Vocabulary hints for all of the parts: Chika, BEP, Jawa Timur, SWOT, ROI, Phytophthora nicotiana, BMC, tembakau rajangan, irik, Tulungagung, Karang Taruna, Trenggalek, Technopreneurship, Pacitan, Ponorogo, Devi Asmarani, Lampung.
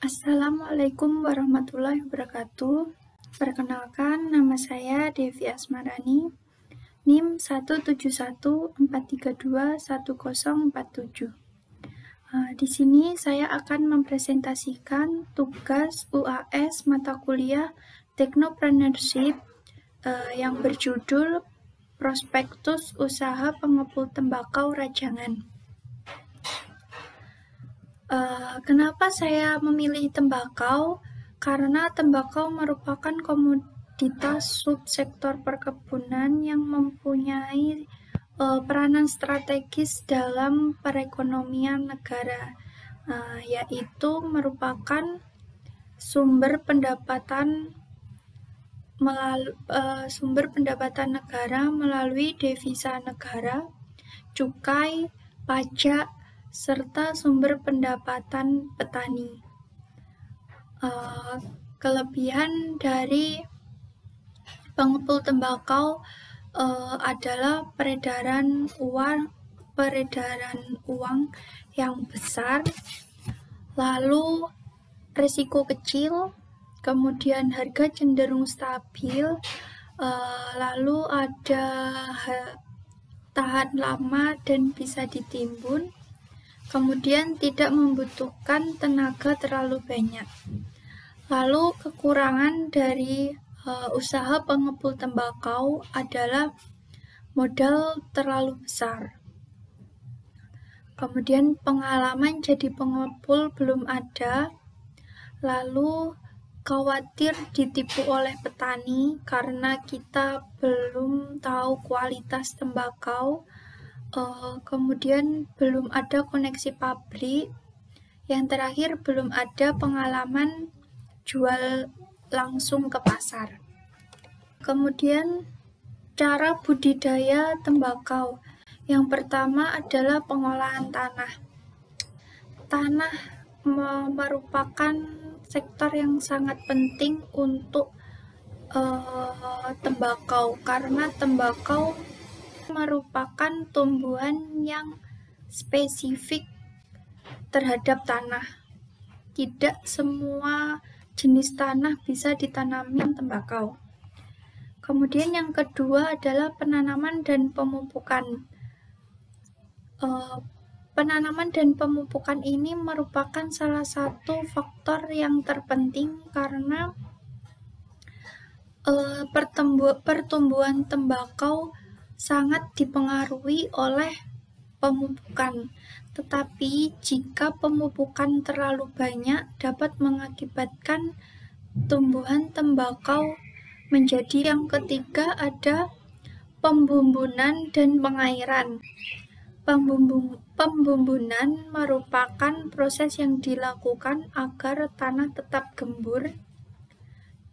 Assalamualaikum warahmatullahi wabarakatuh. Perkenalkan, nama saya Devi Asmarani, NIM 17143210427. Di sini saya akan mempresentasikan tugas UAS mata kuliah Technopreneurship yang berjudul Prospektus Usaha Pengepul Tembakau Rajangan. Kenapa saya memilih tembakau? Karena tembakau merupakan komoditas subsektor perkebunan yang mempunyai peranan strategis dalam perekonomian negara, yaitu merupakan sumber pendapatan negara melalui devisa negara, cukai, pajak, serta sumber pendapatan petani. Kelebihan dari pengepul tembakau adalah peredaran uang yang besar, lalu risiko kecil, kemudian harga cenderung stabil, lalu ada tahan lama dan bisa ditimbun. Kemudian tidak membutuhkan tenaga terlalu banyak. Lalu kekurangan dari usaha pengepul tembakau adalah modal terlalu besar. Kemudian pengalaman jadi pengepul belum ada. Lalu khawatir ditipu oleh petani karena kita belum tahu kualitas tembakau. Kemudian belum ada koneksi pabrik. Yang terakhir, belum ada pengalaman jual langsung ke pasar. Kemudian cara budidaya tembakau. Yang pertama adalah pengolahan tanah. Tanah merupakan sektor yang sangat penting untuk tembakau, karena tembakau merupakan tumbuhan yang spesifik terhadap tanah. Tidak semua jenis tanah bisa ditanami tembakau. Kemudian yang kedua adalah penanaman dan pemupukan. Penanaman dan pemupukan ini merupakan salah satu faktor yang terpenting karena pertumbuhan tembakau sangat dipengaruhi oleh pemupukan. Tetapi jika pemupukan terlalu banyak dapat mengakibatkan tumbuhan tembakau menjadi. Yang ketiga ada pembumbunan dan pengairan. Pembumbunan merupakan proses yang dilakukan agar tanah tetap gembur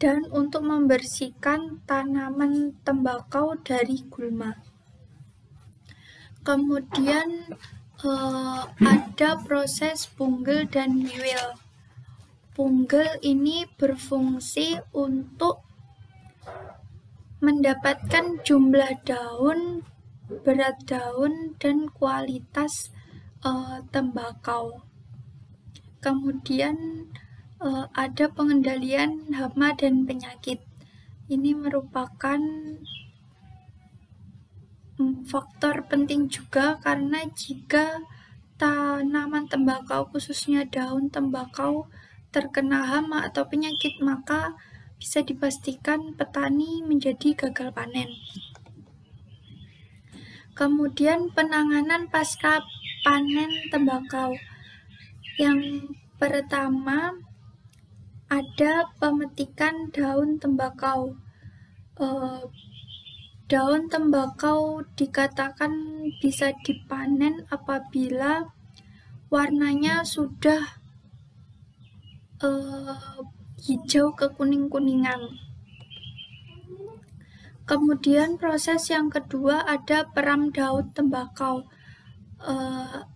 dan untuk membersihkan tanaman tembakau dari gulma. Kemudian ada proses punggel dan wiwil. Punggel ini berfungsi untuk mendapatkan jumlah daun, berat daun, dan kualitas tembakau. Kemudian ada pengendalian hama dan penyakit. Ini merupakan faktor penting juga karena jika tanaman tembakau, khususnya daun tembakau, terkena hama atau penyakit, maka bisa dipastikan petani menjadi gagal panen. Kemudian penanganan pasca panen tembakau. Yang pertama ada pemetikan daun tembakau. Daun tembakau dikatakan bisa dipanen apabila warnanya sudah hijau kekuning-kuningan. Kemudian proses yang kedua ada peram daun tembakau.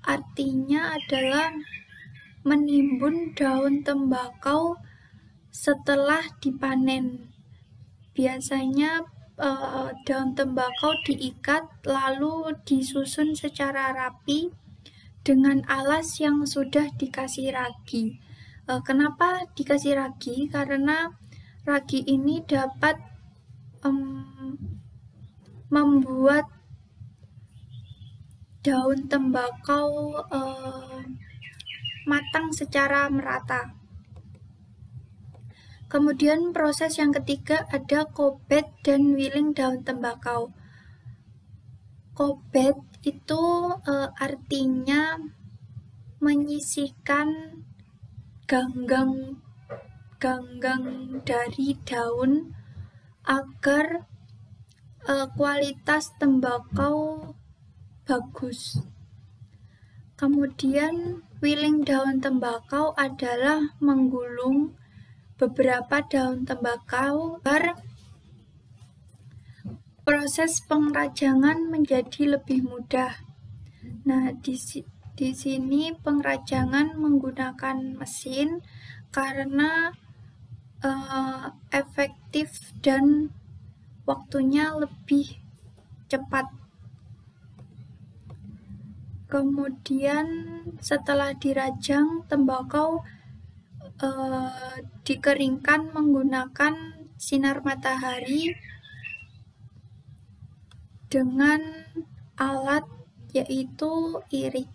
Artinya adalah menimbun daun tembakau setelah dipanen. Biasanya daun tembakau diikat lalu disusun secara rapi dengan alas yang sudah dikasih ragi. Kenapa dikasih ragi? Karena ragi ini dapat membuat daun tembakau matang secara merata. Kemudian proses yang ketiga ada kobet dan wiling daun tembakau. Kobet itu artinya menyisihkan ganggang dari daun agar kualitas tembakau bagus. Kemudian wiling daun tembakau adalah menggulung beberapa daun tembakau agar proses pengrajangan menjadi lebih mudah. Nah, di sini pengrajangan menggunakan mesin karena efektif dan waktunya lebih cepat. Kemudian setelah dirajang, tembakau dikeringkan menggunakan sinar matahari dengan alat yaitu irik.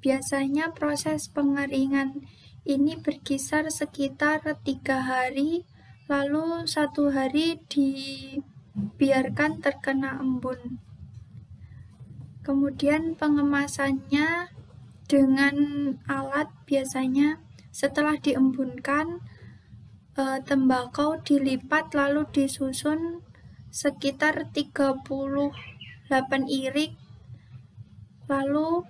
Biasanya proses pengeringan ini berkisar sekitar 3 hari, lalu 1 hari dibiarkan terkena embun. Kemudian pengemasannya dengan alat, biasanya setelah diembunkan tembakau dilipat lalu disusun sekitar 38 irik, lalu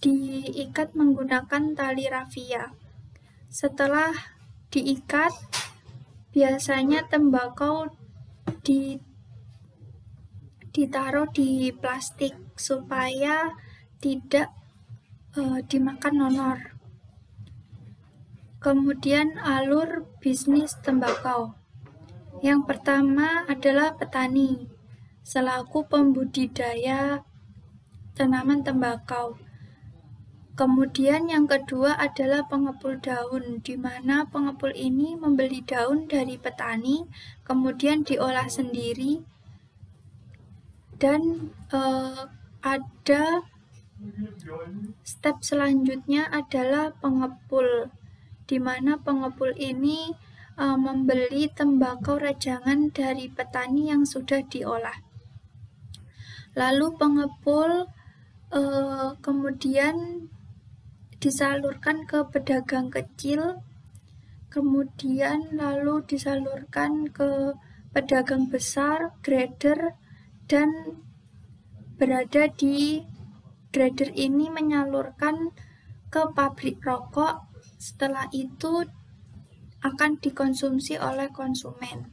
diikat menggunakan tali rafia. Setelah diikat, biasanya tembakau ditaruh di plastik supaya tidak dimakan honor. Kemudian alur bisnis tembakau. Yang pertama adalah petani, selaku pembudidaya tanaman tembakau. Kemudian yang kedua adalah pengepul daun, di mana pengepul ini membeli daun dari petani, kemudian diolah sendiri, dan ada step selanjutnya adalah pengepul, di mana pengepul ini membeli tembakau rajangan dari petani yang sudah diolah. Lalu pengepul kemudian disalurkan ke pedagang kecil, kemudian lalu disalurkan ke pedagang besar, grader, dan berada di grader ini menyalurkan ke pabrik rokok, setelah itu akan dikonsumsi oleh konsumen.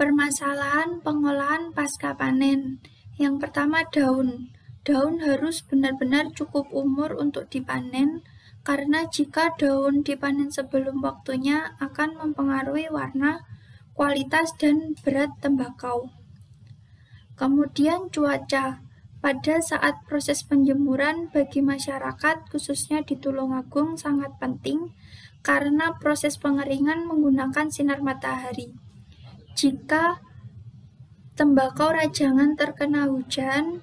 Permasalahan pengolahan pasca panen. Yang pertama, daun. Daun harus benar-benar cukup umur untuk dipanen, karena jika daun dipanen sebelum waktunya akan mempengaruhi warna, kualitas, dan berat tembakau. Kemudian cuaca. Pada saat proses penjemuran bagi masyarakat, khususnya di Tulungagung, sangat penting karena proses pengeringan menggunakan sinar matahari. Jika tembakau rajangan terkena hujan,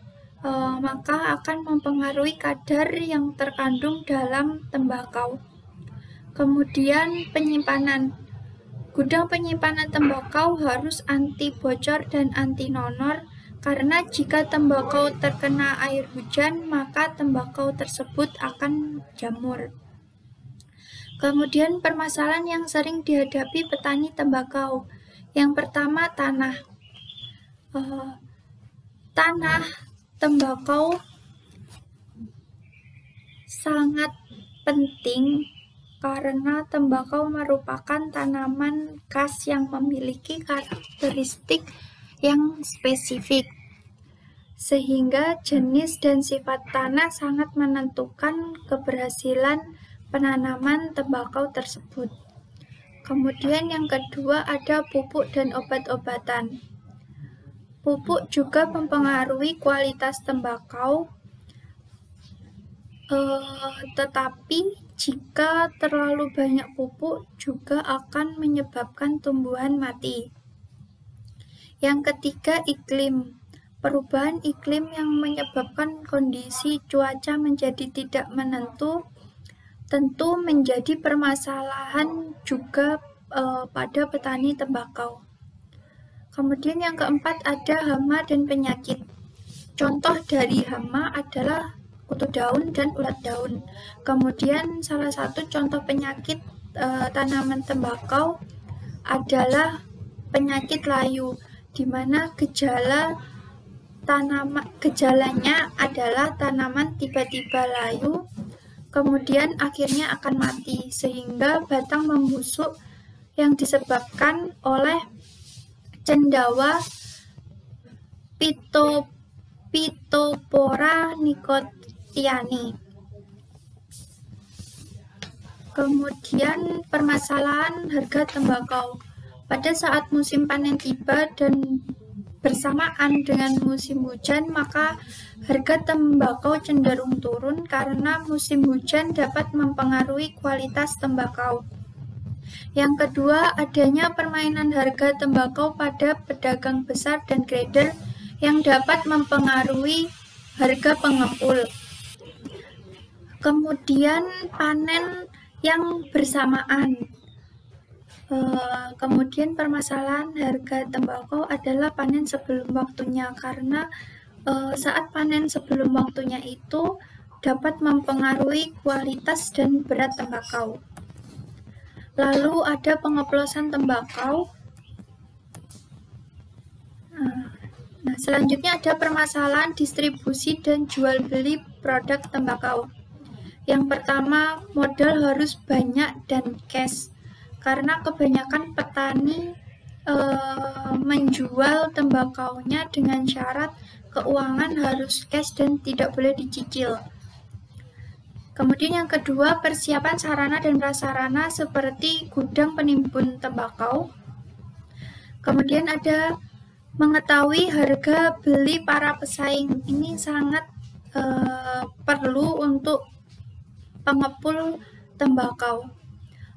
maka akan mempengaruhi kadar yang terkandung dalam tembakau. Kemudian penyimpanan. Gudang penyimpanan tembakau harus anti bocor dan anti nonor, karena jika tembakau terkena air hujan, maka tembakau tersebut akan jamur. Kemudian permasalahan yang sering dihadapi petani tembakau. Yang pertama, tanah. Tanah tembakau sangat penting karena tembakau merupakan tanaman khas yang memiliki karakteristik yang spesifik, sehingga jenis dan sifat tanah sangat menentukan keberhasilan penanaman tembakau tersebut. Kemudian yang kedua ada pupuk dan obat-obatan. Pupuk juga mempengaruhi kualitas tembakau. Tetapi jika terlalu banyak pupuk juga akan menyebabkan tumbuhan mati. Yang ketiga, iklim. Perubahan iklim yang menyebabkan kondisi cuaca menjadi tidak menentu tentu menjadi permasalahan juga pada petani tembakau. Kemudian yang keempat ada hama dan penyakit. Contoh dari hama adalah kutu daun dan ulat daun. Kemudian salah satu contoh penyakit tanaman tembakau adalah penyakit layu, di mana gejalanya adalah tanaman tiba-tiba layu, kemudian akhirnya akan mati sehingga batang membusuk yang disebabkan oleh cendawa Phytophthora nicotiana. Kemudian permasalahan harga tembakau. Pada saat musim panen tiba dan bersamaan dengan musim hujan, maka harga tembakau cenderung turun karena musim hujan dapat mempengaruhi kualitas tembakau. Yang kedua, adanya permainan harga tembakau pada pedagang besar dan grader yang dapat mempengaruhi harga pengepul. Kemudian panen yang bersamaan. Kemudian permasalahan harga tembakau adalah panen sebelum waktunya, karena saat panen sebelum waktunya itu dapat mempengaruhi kualitas dan berat tembakau. Lalu ada pengoplosan tembakau. Nah, selanjutnya ada permasalahan distribusi dan jual beli produk tembakau. Yang pertama, modal harus banyak dan cash, karena kebanyakan petani menjual tembakaunya dengan syarat keuangan harus cash dan tidak boleh dicicil. Kemudian yang kedua, persiapan sarana dan prasarana seperti gudang penimbun tembakau. Kemudian ada mengetahui harga beli para pesaing. Ini sangat perlu untuk pengepul tembakau.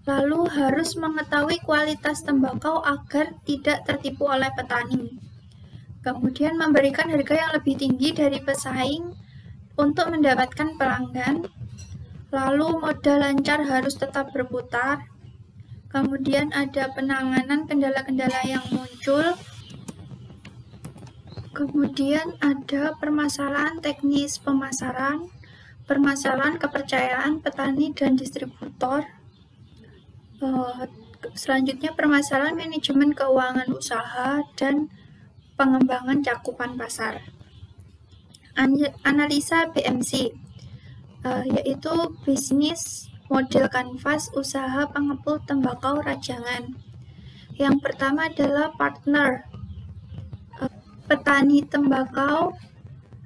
Lalu harus mengetahui kualitas tembakau agar tidak tertipu oleh petani. Kemudian memberikan harga yang lebih tinggi dari pesaing untuk mendapatkan pelanggan. Lalu modal lancar harus tetap berputar. Kemudian ada penanganan kendala-kendala yang muncul. Kemudian ada permasalahan teknis pemasaran, permasalahan kepercayaan petani dan distributor. Selanjutnya permasalahan manajemen keuangan usaha dan pengembangan cakupan pasar. Analisa BMC, yaitu bisnis model kanvas usaha pengepul tembakau rajangan. Yang pertama adalah partner, petani tembakau,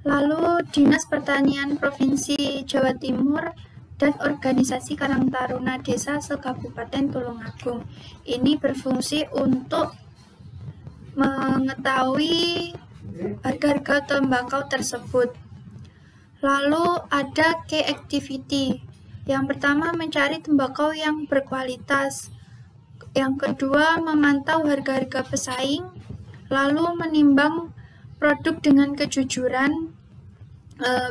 lalu Dinas Pertanian Provinsi Jawa Timur dan organisasi Karang Taruna Desa se-Kabupaten Tulungagung. Ini berfungsi untuk mengetahui harga-harga tembakau tersebut. Lalu ada key activity. Yang pertama, mencari tembakau yang berkualitas. Yang kedua, memantau harga-harga pesaing. Lalu menimbang produk dengan kejujuran.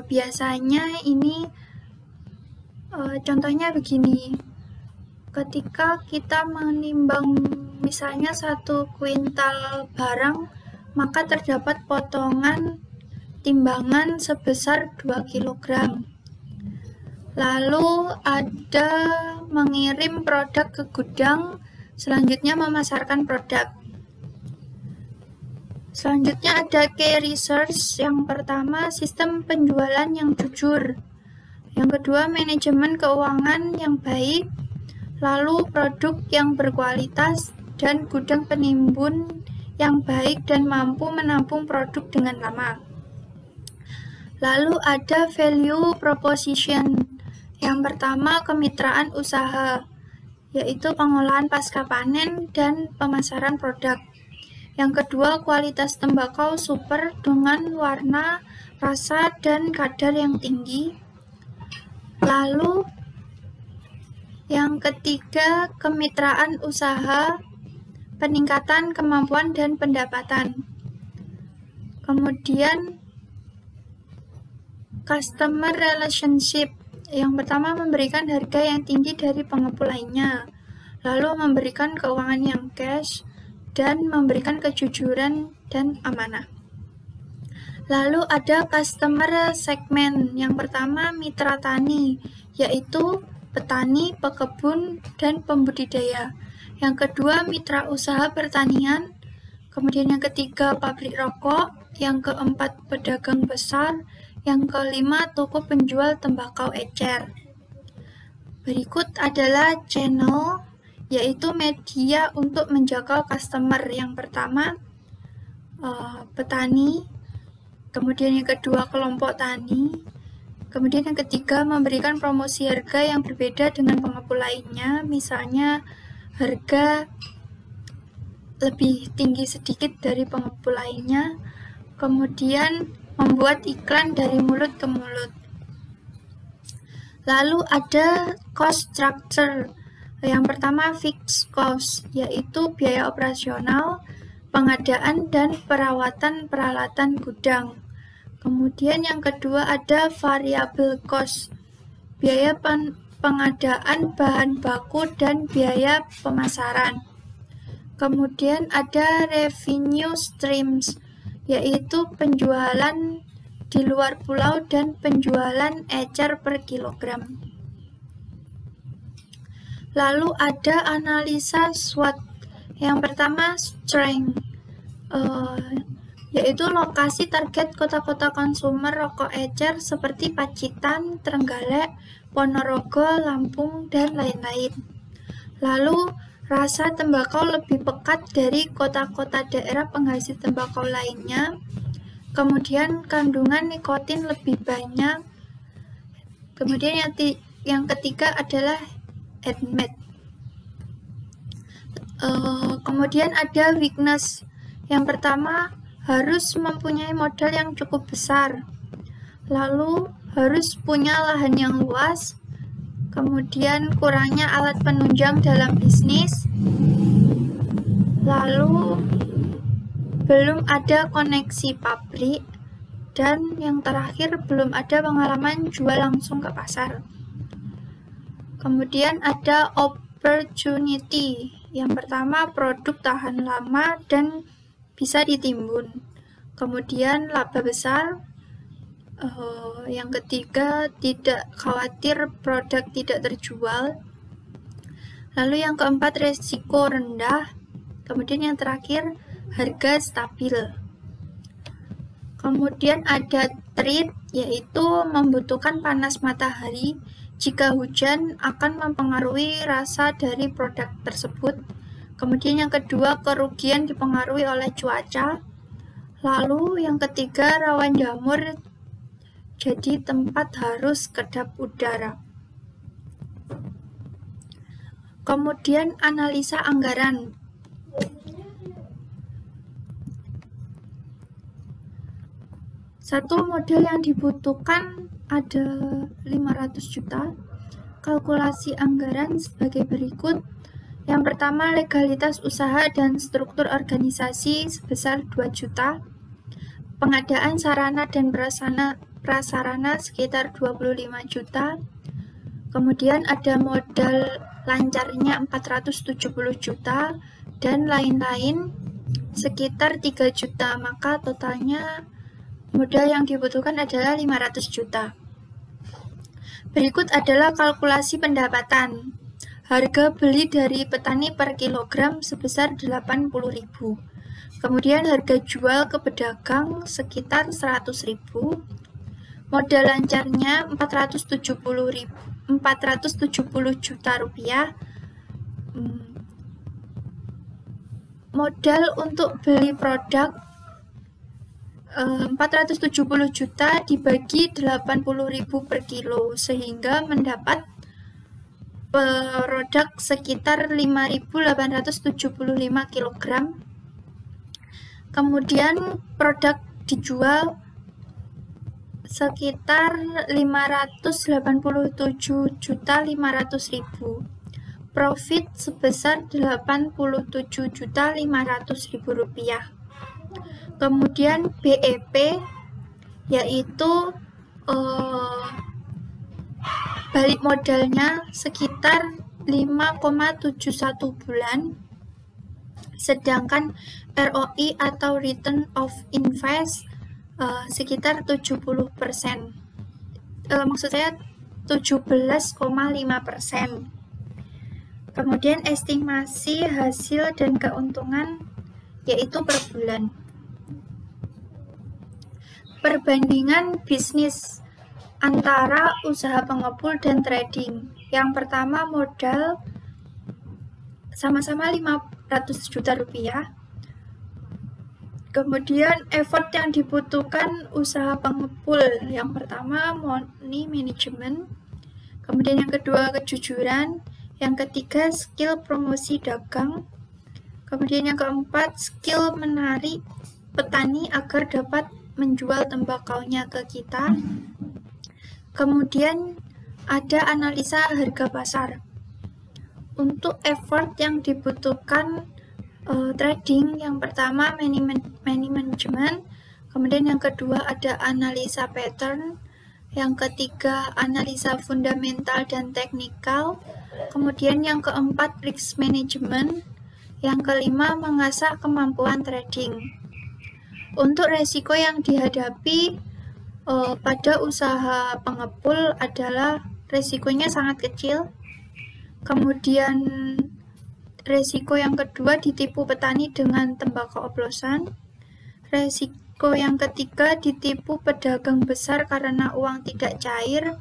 Biasanya ini contohnya begini, ketika kita menimbang misalnya 1 kuintal barang, maka terdapat potongan timbangan sebesar 2 kg. Lalu ada mengirim produk ke gudang, selanjutnya memasarkan produk. Selanjutnya ada key research. Yang pertama, sistem penjualan yang jujur. Yang kedua, manajemen keuangan yang baik. Lalu produk yang berkualitas dan gudang penimbun yang baik dan mampu menampung produk dengan lama. Lalu ada value proposition. Yang pertama, kemitraan usaha, yaitu pengolahan pasca panen dan pemasaran produk. Yang kedua, kualitas tembakau super dengan warna, rasa, dan kadar yang tinggi. Lalu yang ketiga, kemitraan usaha, peningkatan kemampuan dan pendapatan. Kemudian customer relationship. Yang pertama, memberikan harga yang tinggi dari pengepul lainnya, lalu memberikan keuangan yang cash, dan memberikan kejujuran dan amanah. Lalu ada customer segmen. Yang pertama, mitra tani, yaitu petani, pekebun, dan pembudidaya. Yang kedua, mitra usaha pertanian. Kemudian yang ketiga, pabrik rokok. Yang keempat, pedagang besar. Yang kelima, toko penjual tembakau ecer. Berikut adalah channel, yaitu media untuk menjaga customer. Yang pertama, petani. Kemudian yang kedua, kelompok tani. Kemudian yang ketiga, memberikan promosi harga yang berbeda dengan pengepul lainnya. Misalnya, harga lebih tinggi sedikit dari pengepul lainnya. Kemudian, membuat iklan dari mulut ke mulut. Lalu ada cost structure. Yang pertama, fixed cost, yaitu biaya operasional, pengadaan, dan perawatan peralatan gudang. Kemudian yang kedua ada variable cost, biaya pengadaan bahan baku dan biaya pemasaran. Kemudian ada revenue streams, yaitu penjualan di luar pulau dan penjualan ecer per kilogram. Lalu ada analisa SWOT. Yang pertama, strength, yaitu lokasi target kota-kota konsumer rokok ecer seperti Pacitan, Trenggalek, Ponorogo, Lampung, dan lain-lain. Lalu rasa tembakau lebih pekat dari kota-kota daerah penghasil tembakau lainnya. Kemudian kandungan nikotin lebih banyak. Kemudian yang ketiga adalah handmade. Kemudian ada weakness. Yang pertama, harus mempunyai modal yang cukup besar. Lalu harus punya lahan yang luas. Kemudian kurangnya alat penunjang dalam bisnis. Lalu belum ada koneksi pabrik. Dan yang terakhir, belum ada pengalaman jual langsung ke pasar. Kemudian ada opportunity. Yang pertama, produk tahan lama dan bisa ditimbun. Kemudian laba besar. Yang ketiga, tidak khawatir produk tidak terjual. Lalu yang keempat, resiko rendah. Kemudian yang terakhir, harga stabil. Kemudian ada treat, yaitu membutuhkan panas matahari. Jika hujan, akan mempengaruhi rasa dari produk tersebut. Kemudian yang kedua, kerugian dipengaruhi oleh cuaca. Lalu yang ketiga, rawan jamur. Jadi tempat harus kedap udara. Kemudian analisa anggaran. Satu model yang dibutuhkan ada 500 juta. Kalkulasi anggaran sebagai berikut. Yang pertama, legalitas usaha dan struktur organisasi sebesar 2 juta. Pengadaan sarana dan prasarana sekitar 25 juta. Kemudian ada modal lancarnya 470 juta dan lain-lain sekitar 3 juta. Maka totalnya modal yang dibutuhkan adalah 500 juta. Berikut adalah kalkulasi pendapatan. Harga beli dari petani per kilogram sebesar 80.000. Kemudian harga jual ke pedagang sekitar 100.000. Modal lancarnya 470 juta rupiah. Modal untuk beli produk 470 juta dibagi 80.000 per kilo, sehingga mendapat produk sekitar 5.875 kg. Kemudian produk dijual sekitar 587.500.000. Profit sebesar Rp87.500.000. Kemudian BEP yaitu balik modalnya sekitar 5,71 bulan. Sedangkan ROI atau return of invest sekitar 70%. Maksud saya 17,5%. Kemudian estimasi hasil dan keuntungan yaitu per bulan. Perbandingan bisnis antara usaha pengepul dan trading. Yang pertama modal sama-sama 500 juta rupiah. Kemudian effort yang dibutuhkan usaha pengepul. Yang pertama money management. Kemudian yang kedua kejujuran. Yang ketiga, skill promosi dagang. Kemudian yang keempat, skill menarik petani agar dapat menjual tembakaunya ke kita. Kemudian ada analisa harga pasar. Untuk effort yang dibutuhkan trading, yang pertama money management. Kemudian yang kedua ada analisa pattern. Yang ketiga, analisa fundamental dan teknikal. Kemudian yang keempat, risk management. Yang kelima, mengasah kemampuan trading. Untuk resiko yang dihadapi pada usaha pengepul adalah resikonya sangat kecil. Kemudian resiko yang kedua, ditipu petani dengan tembakau oplosan. Resiko yang ketiga, ditipu pedagang besar karena uang tidak cair.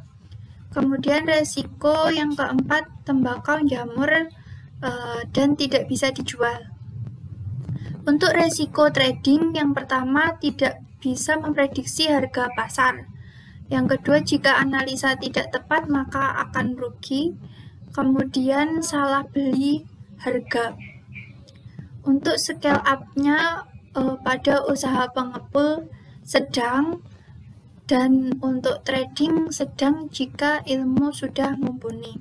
Kemudian resiko yang keempat, tembakau jamur dan tidak bisa dijual. Untuk resiko trading, yang pertama tidak bisa memprediksi harga pasar. Yang kedua, jika analisa tidak tepat maka akan rugi. Kemudian salah beli harga. Untuk scale up-nya pada usaha pengepul sedang, dan untuk trading sedang jika ilmu sudah mumpuni.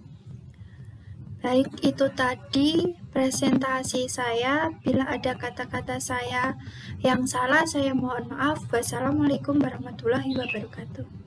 Baik, itu tadi presentasi saya. Bila ada kata-kata saya yang salah, saya mohon maaf. Wassalamualaikum warahmatullahi wabarakatuh.